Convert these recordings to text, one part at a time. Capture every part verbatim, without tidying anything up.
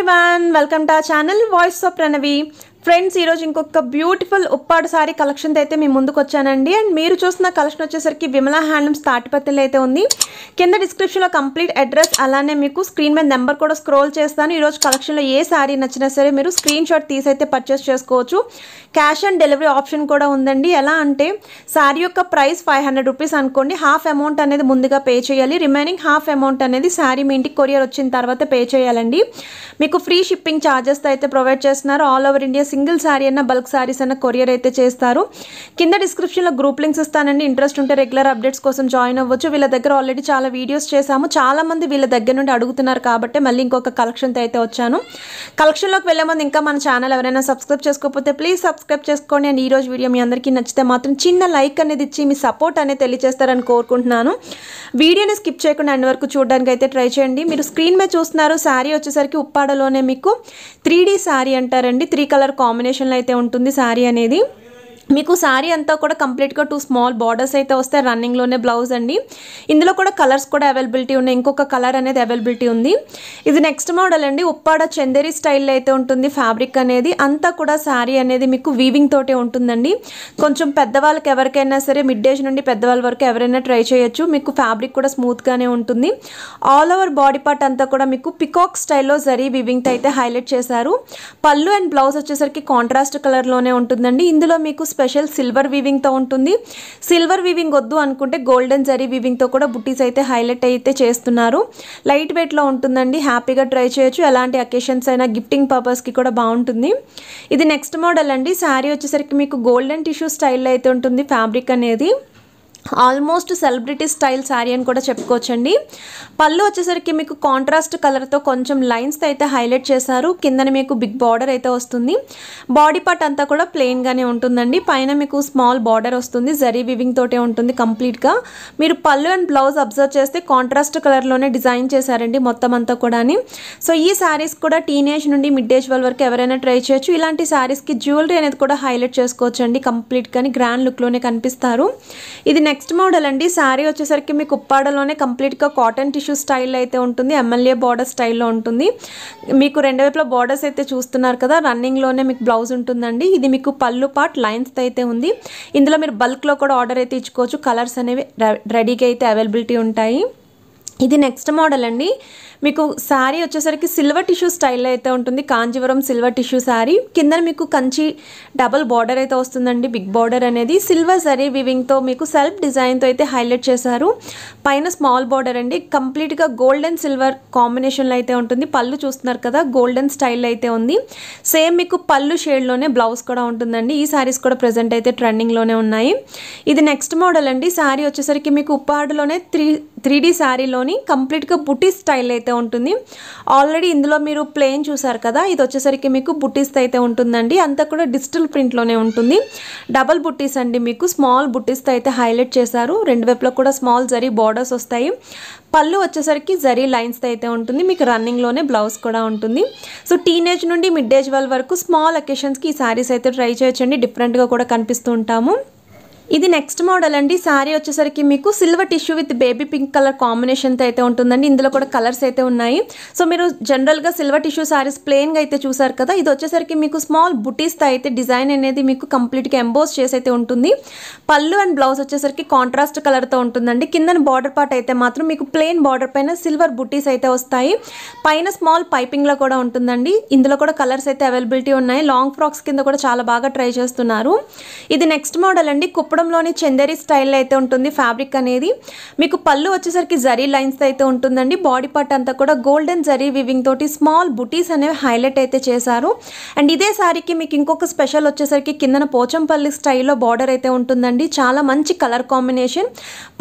everyone, welcome to our channel Voice of Pranavi. Friends, ee roju inkoka beautiful uppada saree collection thaithe mee munduku vachanandi and meeru chustunna collection vachesariki Vimala Handlooms taatipattile aithe undi. Kinda description lo complete address alane meeku screen మీద number kuda scroll chestanu. Ee roju collection lo ye saree nachina sare meeru screenshot teesi aithe purchase chesukochu. Cash and delivery option kuda undandi. Ela ante saree yokka price five hundred rupees anukondi, half amount anedi munduga pay cheyali, remaining half amount anedi saree mee intiki courier vachin tarvata pay cheyalandi. Meeku free shipping charges tho aithe provide chestunaru. All over India single saree anna bulk sarees anna courier aithe chestaru. Kinda description lo group links isthanandi, interest unte regular updates kosam join avvochu. Villa daggara already chaala videos chesamu, chaala mandi villa daggara nundi adugutunnaru kabatti malli inkoka collection tho aithe vachanu. Collection lokku velle mundu inka mana channel evaraina subscribe cheskokapothe please subscribe chesukondi and ee roju video mi andariki nachithe matram chinna like anedi ichi mi support ane tellichestarani korukuntunnanu. Video ni skip cheyakunda end varaku choodadaniki aithe try cheyandi. Meeru screen me chustunaru saree vachesariki uppada lone meeku three D saree antarandi, three color combination లో అయితే ఉంటుంది sorry అనేది. మీకు sorry అంతా కూడా complete గా two small borders అయితే వస్తాయి, రన్నింగ్ లోనే బ్లౌజ్ అండి. ఇందులో కూడా కలర్స్ కూడా అవైలబిలిటీ ఉన్నాయి, ఇంకొక కలర్ అనేది అవైలబిలిటీ ఉంది. ఇది నెక్స్ట్ మోడల్ అండి, ఉప్పాడ చందేరి స్టైల్లో అయితే ఉంటుంది ఫ్యాబ్రిక్ అనేది. అంతా కూడా సారీ అనేది మీకు వీవింగ్ తోటే ఉంటుందండి. కొంచెం పెద్దవాళ్ళకి ఎవరికైనా సరే మిడ్ ఏజ్ నుండి పెద్దవాళ్ళ వరకు ఎవరైనా ట్రై చేయొచ్చు. మీకు ఫ్యాబ్రిక్ కూడా స్మూత్ గానే ఉంటుంది. ఆల్ ఓవర్ బాడీ పార్ట్ అంతా కూడా మీకు పికాక్ స్టైల్లో జరీ వీవింగ్ అయితే హైలైట్ చేశారు. పళ్ళు అండ్ బ్లౌజ్ వచ్చేసరికి కాంట్రాస్ట్ కలర్ లోనే ఉంటుందండి. ఇందులో మీకు స్పెషల్ సిల్వర్ వీవింగ్ తో ఉంటుంది. సిల్వర్ వీవింగ్ వద్దు అనుకుంటే గోల్డెన్ జరీ వీవింగ్ తో కూడా బుట్టీస్ అయితే హైలైట్ అయితే చేస్తున్నారు. లైట్ వెయిట్ లో ఉంటుందండి, హ్యాపీగా ట్రై చేయొచ్చు. ఎలాంటి అకేషన్స్ అయినా గిఫ్టింగ్ పర్పస్ కి కూడా బాగుంటుంది. ఇది నెక్స్ట్ మోడల్ అండి. సారీ వచ్చేసరికి మీకు గోల్డెన్ టిష్యూ స్టైల్లో అయితే ఉంటుంది ఫ్యాబ్రిక్ అనేది. ఆల్మోస్ట్ సెలబ్రిటీ స్టైల్ శారీ అని కూడా చెప్పుకోవచ్చండి. పళ్ళు వచ్చేసరికి మీకు కాంట్రాస్ట్ కలర్తో కొంచెం లైన్స్తో అయితే హైలైట్ చేశారు. కిందన మీకు బిగ్ బార్డర్ అయితే వస్తుంది. బాడీ పార్ట్ అంతా కూడా ప్లెయిన్గానే ఉంటుందండి. పైన మీకు స్మాల్ బార్డర్ వస్తుంది, జరీ వివింగ్ తోటే ఉంటుంది కంప్లీట్గా. మీరు పళ్ళు అండ్ బ్లౌజ్ అబ్జర్వ్ చేస్తే కాంట్రాస్ట్ కలర్లోనే డిజైన్ చేశారండి మొత్తం అంతా కూడా. సో ఈ శారీస్ కూడా టీనేజ్ నుండి మిడ్ ఏజ్ వాళ్ళ వరకు ఎవరైనా ట్రై చేయొచ్చు. ఇలాంటి శారీస్కి జ్యువెలరీ అనేది కూడా హైలైట్ చేసుకోవచ్చండి, కంప్లీట్గాని గ్రాండ్ లుక్లోనే కనిపిస్తారు. ఇది నెక్స్ట్ నెక్స్ట్ మోడల్ అండి. సారీ వచ్చేసరికి మీకు ఉప్పాడలోనే కంప్లీట్గా కాటన్ టిష్యూ స్టైల్ అయితే ఉంటుంది, ఎమ్మెల్యే బార్డర్ స్టైల్లో ఉంటుంది. మీకు రెండు వైపుల బార్డర్స్ అయితే చూస్తున్నారు కదా, రన్నింగ్లోనే మీకు బ్లౌజ్ ఉంటుందండి. ఇది మీకు పళ్ళు పార్ట్ లైన్స్తో అయితే ఉంది. ఇందులో మీరు బల్క్లో కూడా ఆర్డర్ అయితే ఇచ్చుకోవచ్చు, కలర్స్ అనేవి రెడీగా అయితే అవైలబిలిటీ ఉంటాయి. ఇది నెక్స్ట్ మోడల్ అండి. మీకు శారీ వచ్చేసరికి సిల్వర్ టిష్యూ స్టైల్లో అయితే ఉంటుంది, కాంజీవరం సిల్వర్ టిష్యూ శారీ. కింద మీకు కంచి డబల్ బార్డర్ అయితే వస్తుందండి, బిగ్ బార్డర్ అనేది. సిల్వర్ జరీ వివింగ్తో మీకు సెల్ఫ్ డిజైన్తో అయితే హైలైట్ చేశారు. పైన స్మాల్ బార్డర్ అండి, కంప్లీట్గా గోల్డెన్ సిల్వర్ కాంబినేషన్లో అయితే ఉంటుంది. పళ్ళు చూస్తున్నారు కదా, గోల్డెన్ స్టైల్ అయితే ఉంది. సేమ్ మీకు పళ్ళు షేడ్లోనే బ్లౌజ్ కూడా ఉంటుందండి. ఈ శారీస్ కూడా ప్రజెంట్ అయితే ట్రెండింగ్లోనే ఉన్నాయి. ఇది నెక్స్ట్ మోడల్ అండి. శారీ వచ్చేసరికి మీకు ఉప్పాడులోనే త్రీ త్రీ డీ శారీలోని కంప్లీట్గా బుటీ స్టైల్ అయితే ఉంటుంది. ఆల్రెడీ ఇందులో మీరు ప్లెయిన్ చూసారు కదా, ఇది వచ్చేసరికి మీకు బుటీస్ అయితే ఉంటుందండి. అంతా కూడా డిజిటల్ ప్రింట్లోనే ఉంటుంది. డబల్ బుటీస్ అండి, మీకు స్మాల్ బుటీస్తో అయితే హైలైట్ చేశారు. రెండు వైపులో కూడా స్మాల్ జరీ బార్డర్స్ వస్తాయి. పళ్ళు వచ్చేసరికి జరీ లైన్స్తో అయితే ఉంటుంది. మీకు రన్నింగ్లోనే బ్లౌజ్ కూడా ఉంటుంది. సో టీనేజ్ నుండి మిడ్ ఏజ్ వాళ్ళ వరకు స్మాల్ అకేషన్స్కి ఈ శారీస్ అయితే ట్రై చేయొచ్చండి, డిఫరెంట్గా కూడా కనిపిస్తూ ఉంటాము. ఇది నెక్స్ట్ మోడల్ అండి. సారీ వచ్చేసరికి మీకు silver tissue with baby pink colour కాంబినేషన్తో అయితే ఉంటుందండి. ఇందులో కూడా కలర్స్ అయితే ఉన్నాయి. సో మీరు జనరల్గా సిల్వర్ టిష్యూ సారీస్ ప్లెయిన్గా అయితే చూసారు కదా, ఇది వచ్చేసరికి మీకు స్మాల్ బుటీస్తో అయితే డిజైన్ అనేది మీకు కంప్లీట్గా ఎంబోస్ చేసి అయితే ఉంటుంది. పళ్ళు అండ్ బ్లౌజ్ వచ్చేసరికి కాంట్రాస్ట్ కలర్తో ఉంటుందండి. కిందన బార్డర్ పార్ట్ అయితే మాత్రం మీకు ప్లెయిన్ బార్డర్ పైన సిల్వర్ బుటీస్ అయితే వస్తాయి. పైన స్మాల్ పైపింగ్లో కూడా ఉంటుందండి. ఇందులో కూడా కలర్స్ అయితే అవైలబిలిటీ ఉన్నాయి. లాంగ్ ఫ్రాక్స్ కింద కూడా చాలా బాగా ట్రై చేస్తున్నారు. ఇది నెక్స్ట్ మోడల్ అండి. కుప్ప లోని చందేరి స్టైల్ అయితే ఉంటుంది ఫ్యాబ్రిక్ అనేది. మీకు పళ్ళు వచ్చేసరికి జరీ లైన్స్ అయితే ఉంటుందండి. బాడీ పార్ట్ అంతా కూడా గోల్డెన్ జరీ వివింగ్ తోటి స్మాల్ బుటీస్ అనేవి హైలైట్ అయితే చేశారు. అండ్ ఇదే సారీకి మీకు ఇంకొక స్పెషల్ వచ్చేసరికి కిందన పోచంపల్లి స్టైల్లో బార్డర్ అయితే ఉంటుందండి. చాలా మంచి కలర్ కాంబినేషన్,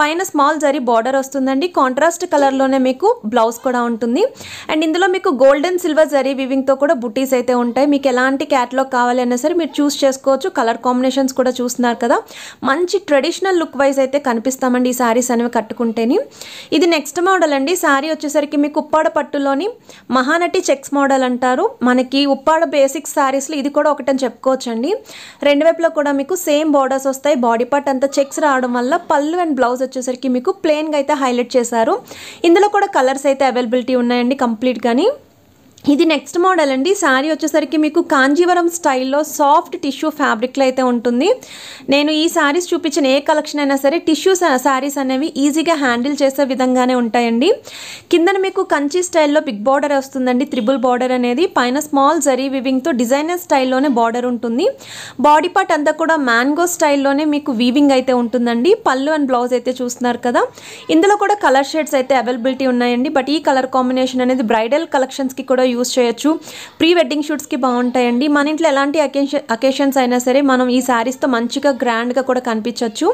పైన స్మాల్ జరీ బార్డర్ వస్తుందండి. కాంట్రాస్ట్ కలర్లోనే మీకు బ్లౌజ్ కూడా ఉంటుంది. అండ్ ఇందులో మీకు గోల్డెన్ సిల్వర్ జరీ వివింగ్తో కూడా బుటీస్ అయితే ఉంటాయి. మీకు ఎలాంటి క్యాటలాగ్ కావాలి అన్నా సరే మీరు చూస్ చేసుకోవచ్చు. కలర్ కాంబినేషన్స్ కూడా చూస్తున్నారు కదా, మంచి ట్రెడిషనల్ లుక్ వైజ్ అయితే కనిపిస్తామండి ఈ శారీస్ అనేవి కట్టుకుంటేనే. ఇది నెక్స్ట్ మోడల్ అండి. శారీ వచ్చేసరికి మీకు ఉప్పాడ పట్టులోని మహానటి చెక్స్ మోడల్ అంటారు. మనకి ఉప్పాడ బేసిక్ శారీస్లో ఇది కూడా ఒకటని చెప్పుకోవచ్చండి. రెండు వైపులో కూడా మీకు సేమ్ బార్డర్స్ వస్తాయి. బాడీ పార్ట్ అంతా చెక్స్ రావడం వల్ల పళ్ళు అండ్ బ్లౌజ్ వచ్చేసరికి మీకు ప్లెయిన్గా అయితే హైలైట్ చేశారు. ఇందులో కూడా కలర్స్ అయితే అవైలబిలిటీ ఉన్నాయండి కంప్లీట్గాని. ఇది నెక్స్ట్ మోడల్ అండి. సారీ వచ్చేసరికి మీకు కాంజీవరం స్టైల్లో సాఫ్ట్ టిష్యూ ఫ్యాబ్రిక్లో అయితే ఉంటుంది. నేను ఈ సారీస్ చూపించిన ఏ కలెక్షన్ అయినా సరే టిష్యూ సారీస్ అనేవి ఈజీగా హ్యాండిల్ చేసే విధంగానే ఉంటాయండి. కిందన మీకు కంచి స్టైల్లో బిగ్ బార్డర్ వస్తుందండి, త్రిబుల్ బార్డర్ అనేది. పైన స్మాల్ జరీ వివింగ్తో డిజైనర్ స్టైల్లోనే బార్డర్ ఉంటుంది. బాడీ పార్ట్ అంతా కూడా మ్యాంగో స్టైల్లోనే మీకు వీవింగ్ అయితే ఉంటుందండి. పళ్ళు అండ్ బ్లౌజ్ అయితే చూస్తున్నారు కదా. ఇందులో కూడా కలర్ షేడ్స్ అయితే అవైలబిలిటీ ఉన్నాయండి. బట్ ఈ కలర్ కాంబినేషన్ అనేది బ్రైడల్ కలెక్షన్స్కి కూడా యూస్ చేయొచ్చు, ప్రీ వెడ్డింగ్ షూట్స్కి బాగుంటాయండి. మన ఇంట్లో ఎలాంటి అకేషన్ అకేషన్స్ అయినా సరే మనం ఈ శారీస్తో మంచిగా గ్రాండ్గా కూడా కనిపించవచ్చు.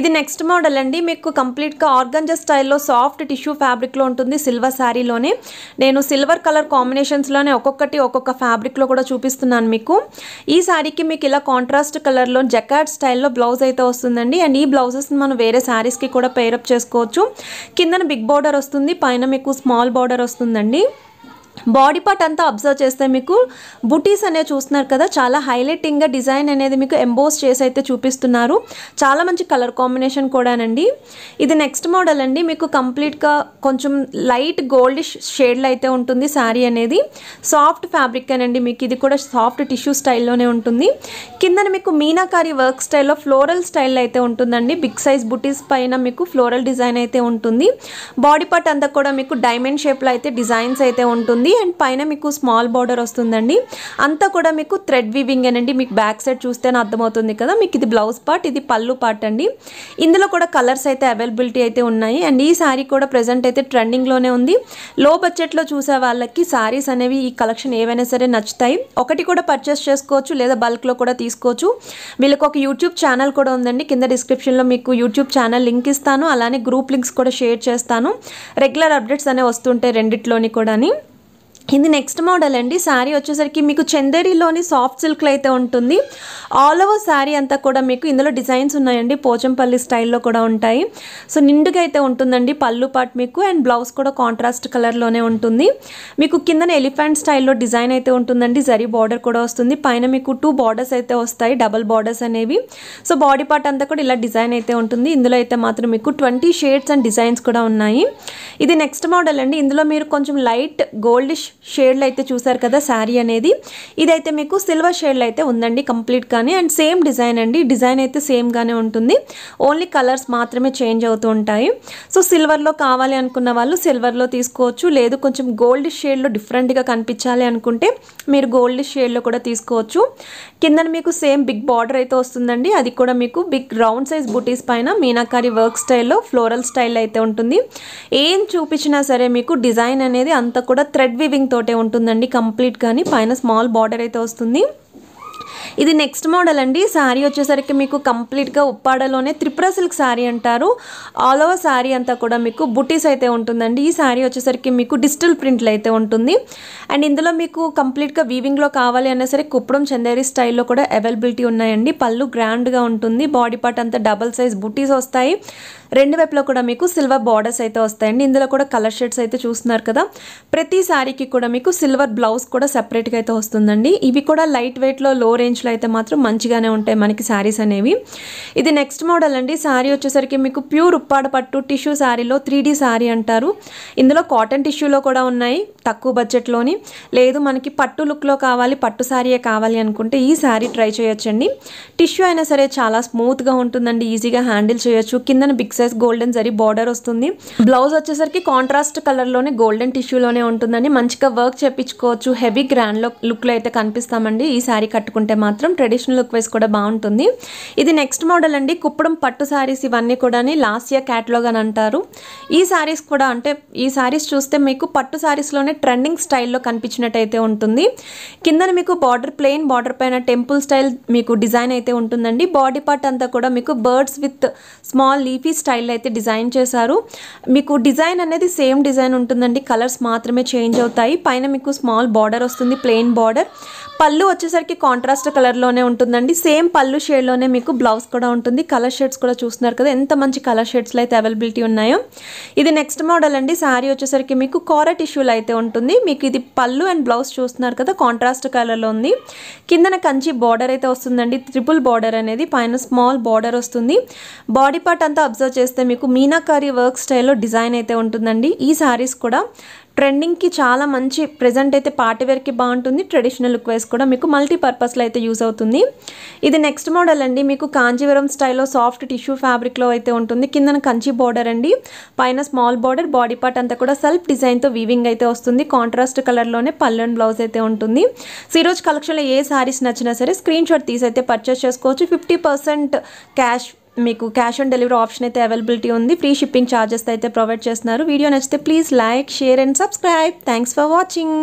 ఇది నెక్స్ట్ మోడల్ అండి. మీకు కంప్లీట్గా ఆర్గంజా స్టైల్లో సాఫ్ట్ టిష్యూ ఫ్యాబ్రిక్లో ఉంటుంది. సిల్వర్ శారీలోనే నేను సిల్వర్ కలర్ కాంబినేషన్స్లోనే ఒక్కొక్కటి ఒక్కొక్క ఫ్యాబ్రిక్లో కూడా చూపిస్తున్నాను మీకు. ఈ శారీకి మీకు ఇలా కాంట్రాస్ట్ కలర్లో జకార్డ్ స్టైల్లో బ్లౌజ్ అయితే వస్తుందండి. అండ్ ఈ బ్లౌజెస్ని మనం వేరే శారీస్కి కూడా పేరప్ చేసుకోవచ్చు. కిందన బిగ్ బార్డర్ వస్తుంది, పైన మీకు స్మాల్ బార్డర్ వస్తుందండి. బాడీ పార్ట్ అంతా అబ్జర్వ్ చేస్తే మీకు బుటీస్ అనేది చూస్తున్నారు కదా, చాలా హైలైటింగ్గా డిజైన్ అనేది మీకు ఎంబోస్ చేసి అయితే చూపిస్తున్నారు. చాలా మంచి కలర్ కాంబినేషన్ కూడానండి. ఇది నెక్స్ట్ మోడల్ అండి. మీకు కంప్లీట్గా కొంచెం లైట్ గోల్డ్ షేడ్లో అయితే ఉంటుంది శారీ అనేది. సాఫ్ట్ ఫ్యాబ్రిక్ అనండి మీకు. ఇది కూడా సాఫ్ట్ టిష్యూ స్టైల్లోనే ఉంటుంది. కిందన మీకు మీనాకారి వర్క్ స్టైల్లో ఫ్లోరల్ స్టైల్లో అయితే ఉంటుందండి. బిగ్ సైజ్ బుటీస్ పైన మీకు ఫ్లోరల్ డిజైన్ అయితే ఉంటుంది. బాడీ పార్ట్ అంతా కూడా మీకు డైమండ్ షేప్లో అయితే డిజైన్స్ అయితే ఉంటుంది. అండ్ పైన మీకు స్మాల్ బార్డర్ వస్తుందండి. అంతా కూడా మీకు థ్రెడ్ వీవింగ్ అనండి. మీకు బ్యాక్ సైడ్ చూస్తేనే అర్థమవుతుంది కదా మీకు. ఇది బ్లౌజ్ పార్ట్, ఇది పళ్ళు పార్ట్ అండి. ఇందులో కూడా కలర్స్ అయితే అవైలబిలిటీ అయితే ఉన్నాయి. అండ్ ఈ శారీ కూడా ప్రజెంట్ అయితే ట్రెండింగ్లోనే ఉంది. లో బడ్జెట్లో చూసే వాళ్ళకి శారీస్ అనేవి ఈ కలెక్షన్ ఏవైనా సరే నచ్చుతాయి. ఒకటి కూడా పర్చేస్ చేసుకోవచ్చు, లేదా బల్క్లో కూడా తీసుకోవచ్చు. వీళ్ళకి ఒక యూట్యూబ్ ఛానల్ కూడా ఉందండి. కింద డిస్క్రిప్షన్లో మీకు యూట్యూబ్ ఛానల్ లింక్ ఇస్తాను, అలానే గ్రూప్ లింక్స్ కూడా షేర్ చేస్తాను. రెగ్యులర్ అప్డేట్స్ అనేవి వస్తుంటాయి రెండిట్లోని కూడా. ఇది నెక్స్ట్ మోడల్ అండి. శారీ వచ్చేసరికి మీకు చందేరిలోని సాఫ్ట్ సిల్క్లో అయితే ఉంటుంది. ఆల్ ఓవర్ శారీ అంతా కూడా మీకు ఇందులో డిజైన్స్ ఉన్నాయండి. పోచంపల్లి స్టైల్లో కూడా ఉంటాయి. సో నిండుగా అయితే ఉంటుందండి పళ్ళు పార్ట్ మీకు. అండ్ బ్లౌజ్ కూడా కాంట్రాస్ట్ కలర్లోనే ఉంటుంది. మీకు కిందన ఎలిఫెంట్ స్టైల్లో డిజైన్ అయితే ఉంటుందండి. జరీ బార్డర్ కూడా వస్తుంది. పైన మీకు టూ బార్డర్స్ అయితే వస్తాయి, డబల్ బార్డర్స్ అనేవి. సో బాడీ పార్ట్ అంతా కూడా ఇలా డిజైన్ అయితే ఉంటుంది. ఇందులో అయితే మాత్రం మీకు ట్వంటీ షేడ్స్ అండ్ డిజైన్స్ కూడా ఉన్నాయి. ఇది నెక్స్ట్ మోడల్ అండి. ఇందులో మీరు కొంచెం లైట్ గోల్డిష్ షేడ్లు అయితే చూసారు కదా శారీ అనేది. ఇదైతే మీకు సిల్వర్ షేడ్లు అయితే ఉందండి కంప్లీట్గానే. అండ్ సేమ్ డిజైన్ అండి. డిజైన్ అయితే సేమ్గానే ఉంటుంది, ఓన్లీ కలర్స్ మాత్రమే చేంజ్ అవుతూ ఉంటాయి. సో సిల్వర్లో కావాలి అనుకున్న వాళ్ళు సిల్వర్లో తీసుకోవచ్చు, లేదు కొంచెం గోల్డ్ షేడ్లో డిఫరెంట్గా కనిపించాలి అనుకుంటే మీరు గోల్డ్ షేడ్లో కూడా తీసుకోవచ్చు. కింద మీకు సేమ్ బిగ్ బార్డర్ అయితే వస్తుందండి. అది కూడా మీకు బిగ్ రౌండ్ సైజ్ బుటీస్ పైన మీనాకారి వర్క్ స్టైల్లో ఫ్లోరల్ స్టైల్ అయితే ఉంటుంది. ఏం చూపించినా సరే మీకు డిజైన్ అనేది అంతా కూడా థ్రెడ్ వివింగ్ తోటే ఉంటుందండి కంప్లీట్ గాని. పైన స్మాల్ బార్డర్ అయితే వస్తుంది. ఇది నెక్స్ట్ మోడల్ అండి. శారీ వచ్చేసరికి మీకు కంప్లీట్గా ఉప్పాడలోనే త్రిపుర సిల్క్ శారీ అంటారు. ఆల్ ఓవర్ శారీ అంతా కూడా మీకు బుటీస్ అయితే ఉంటుందండి. ఈ శారీ వచ్చేసరికి మీకు డిజిటల్ ప్రింట్లు అయితే ఉంటుంది. అండ్ ఇందులో మీకు కంప్లీట్గా వీవింగ్లో కావాలి అన్నా సరే కుప్పడం చందేరి స్టైల్లో కూడా అవైలబిలిటీ ఉన్నాయండి. పళ్ళు గ్రాండ్గా ఉంటుంది. బాడీ పార్ట్ అంతా డబల్ సైజ్ బుటీస్ వస్తాయి. రెండు వైపులో కూడా మీకు సిల్వర్ బార్డర్స్ అయితే వస్తాయండి. ఇందులో కూడా కలర్ షేడ్స్ అయితే చూస్తున్నారు కదా. ప్రతి శారీకి కూడా మీకు సిల్వర్ బ్లౌజ్ కూడా సెపరేట్గా అయితే వస్తుందండి. ఇవి కూడా లైట్ వెయిట్లో లో రేంజ్లో అయితే మాత్రం మంచిగానే ఉంటాయి మనకి శారీస్ అనేవి. ఇది నెక్స్ట్ మోడల్ అండి. శారీ వచ్చేసరికి మీకు ప్యూర్ ఉప్పాడ పట్టు టిష్యూ శారీలో త్రీ డీ శారీ అంటారు. ఇందులో కాటన్ టిష్యూలో కూడా ఉన్నాయి తక్కువ బడ్జెట్లోని. లేదు మనకి పట్టు లుక్లో కావాలి, పట్టు శారీయే కావాలి అనుకుంటే ఈ శారీ ట్రై చేయొచ్చండి. టిష్యూ అయినా సరే చాలా స్మూత్గా ఉంటుందండి, ఈజీగా హ్యాండిల్ చేయొచ్చు. కిందన big size golden zari border వస్తుంది. బ్లౌజ్ వచ్చేసరికి కాంట్రాస్ట్ కలర్లోనే గోల్డెన్ టిష్యూలోనే ఉంటుందండి. మంచిగా వర్క్ చేయించుకోవచ్చు. హెవీ గ్రాండ్ లుక్లో అయితే కనిపిస్తామండి ఈ శారీ కట్టుకుంటే మాత్రం. ట్రెడిషనల్ లుక్ వైస్ కూడా బాగుంటుంది. ఇది నెక్స్ట్ మోడల్ అండి. కుప్పడం పట్టు శారీస్ ఇవన్నీ కూడా లాస్ట్ ఇయర్ క్యాటలాగ్ అని అంటారు. ఈ శారీస్ కూడా అంటే ఈ శారీస్ చూస్తే మీకు పట్టు శారీస్లోనే ట్రెండింగ్ స్టైల్లో కనిపించినట్టయితే ఉంటుంది. కింద మీకు బార్డర్ ప్లెయిన్ బార్డర్ పైన టెంపుల్ స్టైల్ మీకు డిజైన్ అయితే ఉంటుందండి. బాడీ పార్ట్ అంతా కూడా మీకు birds with small leafy style అయితే డిజైన్ చేశారు. మీకు డిజైన్ అనేది సేమ్ డిజైన్ ఉంటుందండి, కలర్స్ మాత్రమే చేంజ్ అవుతాయి. పైన మీకు స్మాల్ బార్డర్ వస్తుంది, ప్లెయిన్ బార్డర్. పళ్ళు వచ్చేసరికి కాంట్రాస్ట్ కలర్ లోనే ఉంటుందండి. సేమ్ పళ్ళు షేడ్లోనే మీకు బ్లౌజ్ కూడా ఉంటుంది. కలర్ షేడ్స్ కూడా చూస్తున్నారు కదా, ఎంత మంచి కలర్ షేడ్స్లో అయితే అవైలబిలిటీ ఉన్నాయో. ఇది నెక్స్ట్ మోడల్ అండి. శారీ వచ్చేసరికి మీకు కారా టిష్యూలో అయితే ఉంటుంది. మీకు ఇది పళ్ళు అండ్ బ్లౌజ్ చూస్తున్నారు కదా, కాంట్రాస్ట్ కలర్లో ఉంది. కిందన కంచి బార్డర్ అయితే వస్తుందండి, త్రిపుల్ బార్డర్ అనేది. పైన స్మాల్ బార్డర్ వస్తుంది. బాడీ పార్ట్ అంతా అబ్జర్వ్ చేస్తే మీకు మీనాకారి వర్క్ స్టైల్లో డిజైన్ అయితే ఉంటుందండి. ఈ శారీస్ కూడా ట్రెండింగ్ కి చాలా మంచి ప్రెజెంట్ అయితే పార్టీ వేర్ కి బాగుంటుంది. ట్రెడిషనల్ లుక్ వైస్ కూడా మీకు మల్టీ పర్పస్ లో అయితే యూస్ అవుతుంది. ఇది నెక్స్ట్ మోడల్ అండి. మీకు కాంజీవరం స్టైల్లో సాఫ్ట్ టిష్యూ ఫ్యాబ్రిక్ లో అయితే ఉంటుంది. కిందన కంచి బోర్డర్ అండి, పైన స్మాల్ బోర్డర్, బాడీ పార్ట్ అంతా కూడా సెల్ఫ్ డిజైన్ తో వీవింగ్ అయితే వస్తుంది. కాంట్రాస్ట్ కలర్ లోనే పళ్ళు అండ్ బ్లౌజ్ అయితే ఉంటుంది. సిరోజ్ కలెక్షన్ లో ఏ సారీస్ నచ్చినా సరే స్క్రీన్ షాట్ తీసి అయితే పర్చేస్ చేసుకోవచ్చు. ఫిఫ్టీ పర్సెంట్ క్యాష్ మీకు క్యాష్ ఆన్ డెలివరీ ఆప్షన్ అయితే అవైలబిలిటీ ఉంది. ఫ్రీ షిప్పింగ్ ఛార్జెస్ అయితే ప్రొవైడ్ చేస్తున్నారు. వీడియో నచ్చితే please like, share and subscribe. Thanks for watching.